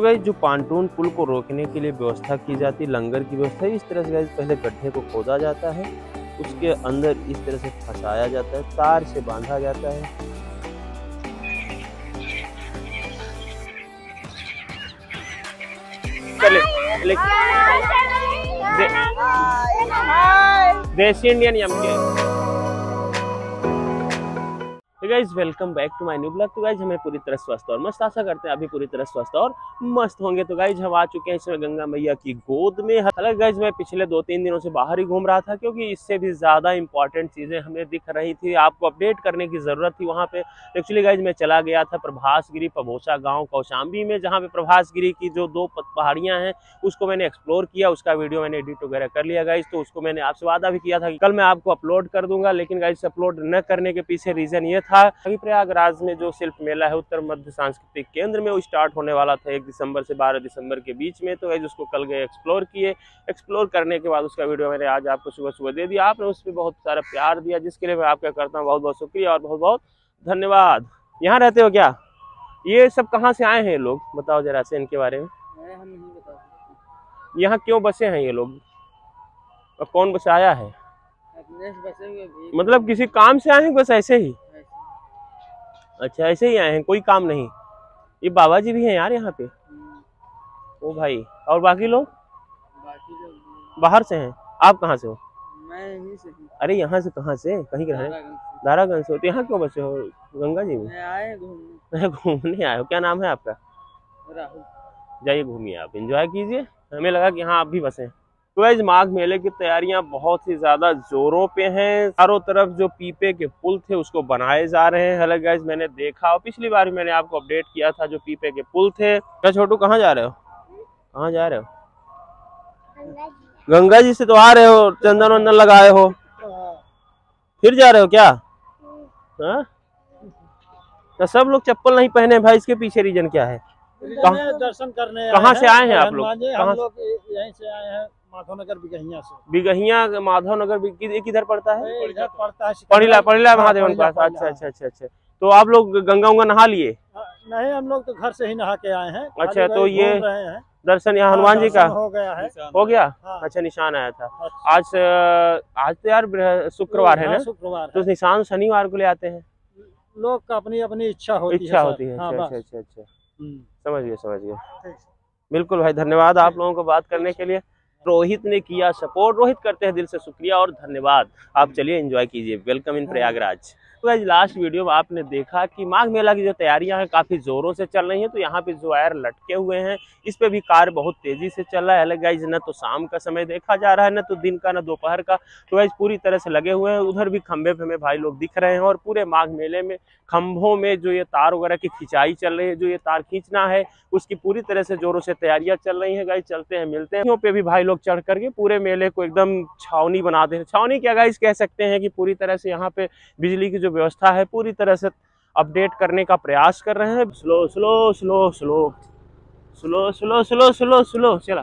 तो गाइस जो पांटून पुल को रोकने के लिए व्यवस्था की जाती है, लंगर की व्यवस्था, इस तरह से गाइस पहले गड्ढे को खोदा जाता है, उसके अंदर इस तरह से फंसाया जाता है, तार से बांधा जाता है। Desi Indian MK guys welcome back to my new blog. तो गाइज हमें पूरी तरह स्वस्थ और मस्त, आशा करते हैं अभी पूरी तरह स्वस्थ और मस्त होंगे। तो गाइज हम आ चुके हैं इस समय गंगा मैया की गोद में। हालांकि गाइज मैं पिछले 2-3 दिनों से बाहर ही घूम रहा था, क्योंकि इससे भी ज़्यादा इंपॉर्टेंट चीज़ें हमें दिख रही थी, आपको अपडेट करने की ज़रूरत थी। वहाँ पे एक्चुअली गाइज मैं चला गया था प्रभास गिरी पबोसा गाँव कौशाम्बी में, जहाँ पे प्रभास गिरी की जो 2 पहाड़ियाँ हैं उसको मैंने एक्सप्लोर किया, उसका वीडियो मैंने एडिट वगैरह कर लिया गाइज। तो उसको मैंने आपसे वादा भी किया था कि कल मैं आपको अपलोड कर दूंगा, लेकिन गाइज अपलोड न करने के पीछे रीज़न ये था, अभी प्रयागराज में जो शिल्प मेला है उत्तर मध्य सांस्कृतिक केंद्र में, वो स्टार्ट होने वाला था 1 दिसंबर से 12 दिसंबर के बीच में। तो गाइज उसको कल गए एक्सप्लोर किए, एक्सप्लोर करने के बाद उसका वीडियो मैंने आज आपको सुबह सुबह दे दिया। आपने उस पर बहुत सारा प्यार दिया, जिसके लिए मैं आपका करता हूँ बहुत बहुत शुक्रिया और बहुत बहुत धन्यवाद। यहाँ रहते हो क्या? ये सब कहाँ से आए हैं लोग, बताओ जरा से इनके बारे में। यहाँ क्यों बसे हैं ये लोग और कौन बसाया है? मतलब किसी काम से आए हैं, बस ऐसे ही? अच्छा, ऐसे ही आए हैं, कोई काम नहीं। ये बाबा जी भी हैं यार यहाँ पे, ओ भाई। और बाकी लोग बाहर से हैं। आप कहाँ से हो? मैं यहीं से हूँ। अरे यहाँ से कहाँ से, कहीं के हैं? धारागंज से हो। तो यहाँ क्यों बसे हो गंगा जी में? घूमने आए हो। क्या नाम है आपका? राहुल। जाइए घूमिए, आप एंजॉय कीजिए। हमें लगा कि यहाँ आप भी बसे हैं। तो गाइज माघ मेले की तैयारियां बहुत ही ज्यादा जोरों पे हैं। चारों तरफ जो पीपे के पुल थे उसको बनाए जा रहे हैं। हालांकि गाइज मैंने देखा, और पिछली बार भी मैंने आपको अपडेट किया था, जो पीपे के पुल थे। क्या छोटू, कहाँ जा रहे हो? कहाँ जा रहे हो? गंगा जी से तो आ रहे हो, चंदन वंदन लगाए हो, फिर जा रहे हो क्या? हाँ, तो सब लोग चप्पल नहीं पहने भाई, इसके पीछे रीजन क्या है? दर्शन करने। कहाँ से आए हैं आप लोग? हम लोग यहीं से आए हैं, माधवनगर बिगहिया से। बिगहिया माधवनगर किधर पड़ता है? इधर पड़ता है पड़ीला महादेव के पास। अच्छा। तो आप लोग गंगा उंगा नहा लिए? नहीं, हम लोग तो घर से ही नहा के आए हैं। अच्छा, तो ये दर्शन यहाँ हनुमान जी का हो गया है? हो गया। अच्छा, निशान आया था आज तो यार शुक्रवार है ना, शुक्रवार, तो निशान शनिवार को ले आते हैं लोग का, अपनी अपनी इच्छा होती है। अच्छा, समझ गए। बिल्कुल भाई, धन्यवाद आप लोगों को बात करने के लिए। रोहित ने किया सपोर्ट, रोहित करते हैं दिल से शुक्रिया और धन्यवाद। आप चलिए एंजॉय कीजिए। Welcome in Prayagraj. तो गाइस लास्ट वीडियो में आपने देखा कि माघ मेला की जो तैयारियां हैं काफ़ी ज़ोरों से चल रही हैं। तो यहाँ पे जो वायर लटके हुए हैं इस पे भी कार्य बहुत तेज़ी से चल रहा है। अलग गाइस न तो शाम का समय देखा जा रहा है, न तो दिन का, न दोपहर का। तो गाइस पूरी तरह से लगे हुए हैं। उधर भी खंभे पे हमें भाई लोग दिख रहे हैं, और पूरे माघ मेले में खंभों में जो ये तार वगैरह की खिंचाई चल रही है, जो ये तार खींचना है, उसकी पूरी तरह से ज़ोरों से तैयारियाँ चल रही हैं। गाइस चलते हैं, मिलते हैं। पे भी भाई लोग चढ़ करके पूरे मेले को एकदम छावनी बनाते हैं। छावनी क्या गाइस कह सकते हैं कि पूरी तरह से यहाँ पे बिजली की जो व्यवस्था है पूरी तरह से अपडेट करने का प्रयास कर रहे हैं। Slow slow slow slow slow slow slow slow slow चला।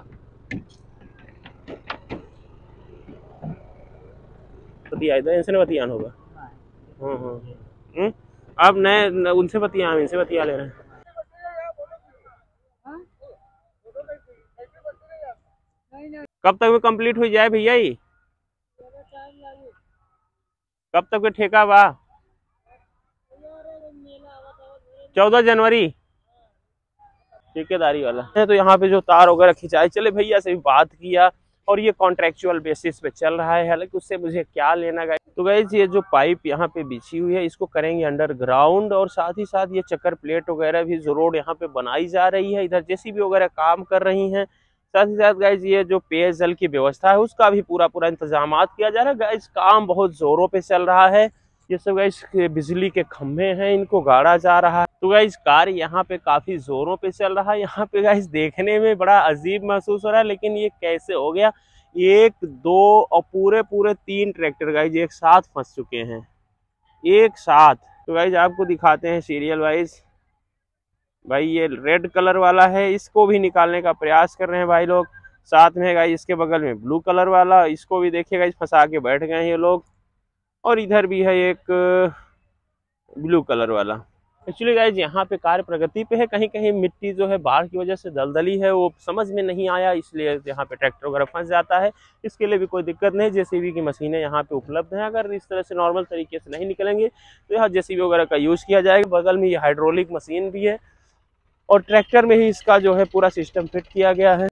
बतियान होगा। आप नए उनसे बतिया, हम इनसे बतिया ले रहे हैं। कब तक में कंप्लीट हो जाए भैया? ये कब तक के ठेका बा? 14 जनवरी ठेकेदारी वाला। तो यहाँ पे जो तार वगैरह खिंचाई चले, भैया से भी बात किया, और ये कॉन्ट्रेक्चुअल बेसिस पे चल रहा है। हालांकि उससे मुझे क्या लेना गाइस। तो गाइस ये जो पाइप यहाँ पे बिछी हुई है इसको करेंगे अंडरग्राउंड, और साथ ही साथ ये चक्कर प्लेट वगैरह भी जो रोड यहाँ पे बनाई जा रही है, इधर जेसीबी वगैरह काम कर रही है। साथ ही साथ गाइज ये जो पेयजल की व्यवस्था है उसका भी पूरा इंतजाम किया जा रहा है। गाइज काम बहुत जोरों पे चल रहा है। ये सब गाइज बिजली के खम्भे हैं, इनको गाड़ा जा रहा है। तो गाइज कार्य यहाँ पे काफी जोरों पे चल रहा है। यहाँ पे गाइज देखने में बड़ा अजीब महसूस हो रहा है, लेकिन ये कैसे हो गया? 1, 2 और पूरे 3 ट्रैक्टर गाइज एक साथ फंस चुके हैं, एक साथ। तो गाइज आपको दिखाते हैं सीरियल वाइज। भाई ये रेड कलर वाला है, इसको भी निकालने का प्रयास कर रहे हैं भाई लोग। साथ में गाइस इसके बगल में ब्लू कलर वाला, इसको भी देखिए गाइस फंसा के बैठ गए हैं ये लोग। और इधर भी है एक ब्लू कलर वाला। एक्चुअली गाइज यहाँ पे कार्य प्रगति पे है, कहीं कहीं मिट्टी जो है बाढ़ की वजह से दलदली है, वो समझ में नहीं आया, इसलिए यहाँ पे ट्रैक्टर वगैरह फंस जाता है। इसके लिए भी कोई दिक्कत नहीं, जेसीबी की मशीनें यहाँ पे उपलब्ध हैं। अगर इस तरह से नॉर्मल तरीके से नहीं निकलेंगे तो यहाँ जेसीबी वगैरह का यूज़ किया जाएगा। बगल में ये हाइड्रोलिक मशीन भी है और ट्रैक्टर में ही इसका जो है पूरा सिस्टम फिट किया गया है।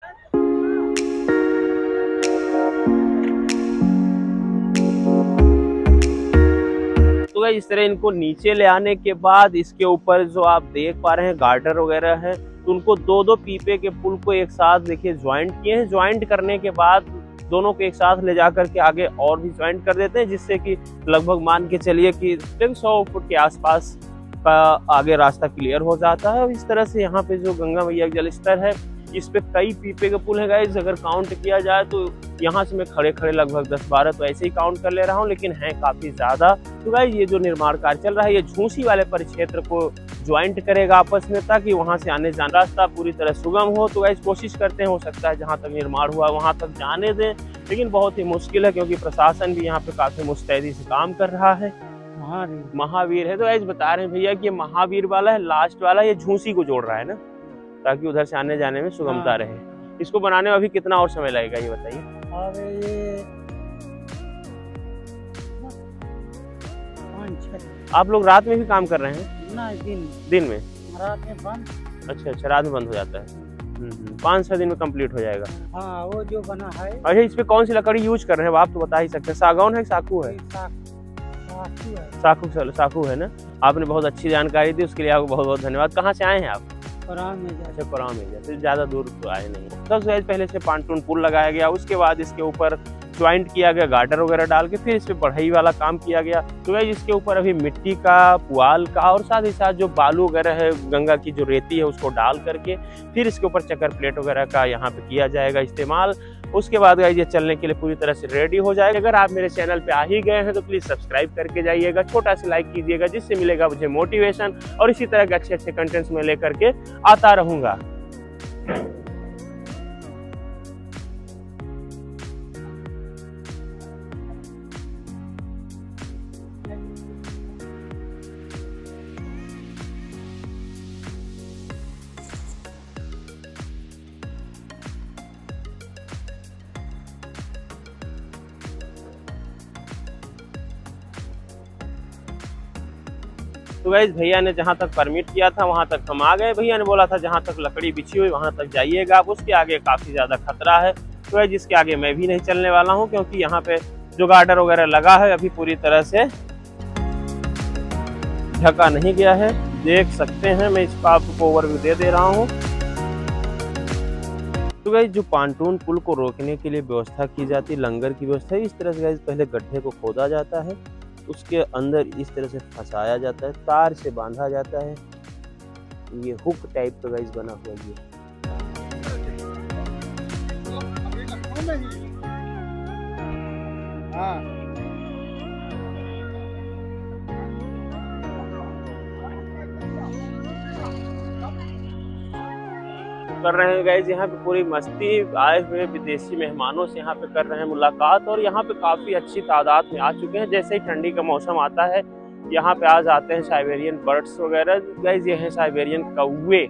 तो इस तरह इनको नीचे ले आने के बाद इसके ऊपर जो आप देख पा रहे हैं गार्डर वगैरह है, तो उनको दो दो पीपे के पुल को एक साथ देखिए ज्वाइंट किए हैं। ज्वाइंट करने के बाद दोनों को एक साथ ले जा करके आगे और भी ज्वाइंट कर देते हैं, जिससे कि लगभग मान के चलिए कि 300 फुट के आसपास का आगे रास्ता क्लियर हो जाता है। और इस तरह से यहाँ पे जो गंगा मैया जल स्तर है, इस पे कई पीपे के पुल है गाइज। अगर काउंट किया जाए तो यहाँ से मैं खड़े खड़े लगभग 10-12 तो ऐसे ही काउंट कर ले रहा हूँ, लेकिन हैं काफ़ी ज़्यादा। तो गाइज ये जो निर्माण कार्य चल रहा है, ये झूसी वाले परिक्षेत्र को ज्वाइंट करेगा आपस में, ताकि वहाँ से आने जाने रास्ता पूरी तरह सुगम हो। तो गाइज कोशिश करते हैं, हो सकता है जहाँ तक निर्माण हुआ वहाँ तक जाने दें, लेकिन बहुत ही मुश्किल है क्योंकि प्रशासन भी यहाँ पे काफ़ी मुस्तैदी से काम कर रहा है। महावीर है तो गाइज बता रहे हैं भैया कि महावीर वाला है लास्ट वाला, ये झूसी को जोड़ रहा है ना, ताकि उधर से आने जाने में सुगमता रहे। इसको बनाने में अभी कितना और समय लगेगा ये बताइए? आप लोग रात में भी काम कर रहे हैं ना? दिन में, रात में बंद। अच्छा, रात में बंद हो जाता है। 5-6 दिन में कंप्लीट हो जाएगा। हाँ, वो जो बना है। अच्छा, इस पे कौन सी लकड़ी यूज कर रहे हैं आप तो बता ही सकते हैं? सागौन है, साखू है? साखू है ना। आपने बहुत अच्छी जानकारी दी, उसके लिए आपको बहुत बहुत धन्यवाद। कहाँ से आए हैं आप? से ज़्यादा दूर तो आए नहीं। सबसे पहले से पांटून पुल लगाया गया, उसके बाद इसके ऊपर ज्वाइंट किया गया, गार्डर वगैरह डाल के, फिर इस पे बढ़ई वाला काम किया गया। तो गाइज इसके ऊपर अभी मिट्टी का, पुआल का और साथ ही साथ जो बालू वगैरह है, गंगा की जो रेती है उसको डाल करके फिर इसके ऊपर चक्कर प्लेट वगैरह का यहाँ पे किया जाएगा इस्तेमाल। उसके बाद गाइज ये चलने के लिए पूरी तरह से रेडी हो जाएगा। अगर आप मेरे चैनल पे आ ही गए हैं तो प्लीज़ सब्सक्राइब करके जाइएगा, छोटा सा लाइक कीजिएगा, जिससे मिलेगा मुझे मोटिवेशन और इसी तरह के अच्छे अच्छे कंटेंट्स में लेकर के आता रहूँगा। तो गाइज भैया ने जहाँ तक परमिट किया था वहाँ तक हम आ गए। भैया ने बोला था जहाँ तक लकड़ी बिछी हुई वहाँ तक जाइएगा आप, उसके आगे काफ़ी ज़्यादा खतरा है। तो गाइज इसके आगे मैं भी नहीं चलने वाला हूँ, क्योंकि यहाँ पे जो गार्डर वगैरह लगा है अभी पूरी तरह से ढका नहीं गया है। देख सकते हैं, मैं इसका आपको ओवरव्यू दे रहा हूँ। तो गाइज जो पांटून पुल को रोकने के लिए व्यवस्था की जाती है, लंगर की व्यवस्था, इस तरह से गाइज पहले गड्ढे को खोदा जाता है, उसके अंदर इस तरह से फंसाया जाता है, तार से बांधा जाता है। ये हुक टाइप का गाइस बना हुआ है। कर रहे हैं गाइस यहाँ पे पूरी मस्ती, आए हुए विदेशी मेहमानों से यहाँ पे कर रहे हैं मुलाकात। और यहाँ पे काफ़ी अच्छी तादाद में आ चुके हैं। जैसे ही ठंडी का मौसम आता है यहाँ पे आज आते हैं साइबेरियन बर्ड्स वगैरह। गाइस ये हैं साइबेरियन कौवे।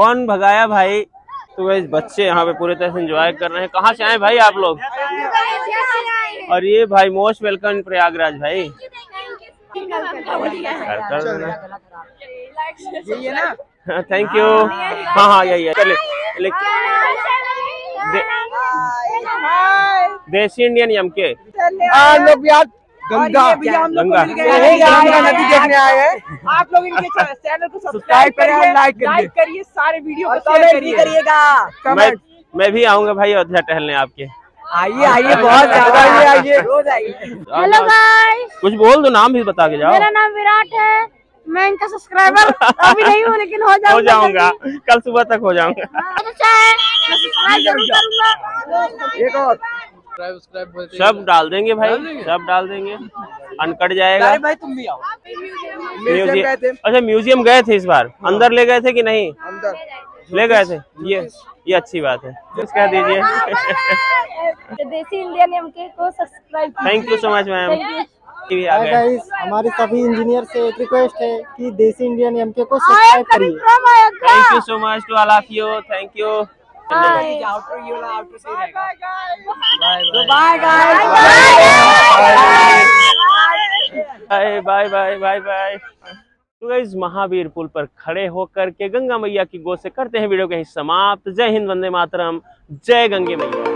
कौन भगाया भाई? तो गाइस बच्चे यहाँ पे पूरे तरह से एंजॉय कर रहे हैं। कहाँ से आए भाई आप लोग? और ये भाई मोस्ट वेलकम प्रयागराज भाई। Thank you. हाँ हाँ यही है देसी इंडियन एमके। गंगा नदी देखने आए हैं। आप लोग इनके चैनल को सब्सक्राइब करिए, लाइक करिए, सारे वीडियो को शेयर करिएगा। मैं भी आऊंगा भाई अयोध्या टहलने आपके। आइए आइए, बहुत ज्यादा आइए, रोज आइए। हेलो गाइस, कुछ बोल दो, नाम भी बता के जाओ। मेरा नाम विराट है, मैं इनका सब्सक्राइबर अभी नहीं हूँ, लेकिन हो जाऊंगा, कल सुबह तक हो जाऊंगा। सब डाल देंगे भाई, सब डाल देंगे, अनकट जाएगा भाई। तुम भी आओ। म्यूजियम गए थे। अच्छा म्यूजियम गए थे इस बार, अंदर ले गए थे कि नहीं? अंदर ले गए थे, ये अच्छी बात है। कह दीजिए देसी इंडियन एमके को subscribe. Thank you so much ma'am. हमारे सभी इंजीनियर से एक रिक्वेस्ट है कि देसी इंडियन एमके को सब्सक्राइब करिए। Thank you so much to all of you. Thank you. Bye bye bye bye bye. तो गाइस महावीर पुल पर खड़े होकर के गंगा मैया की गोद से करते हैं वीडियो का ही समाप्त। जय हिंद, वंदे मातरम, जय गंगे मैया।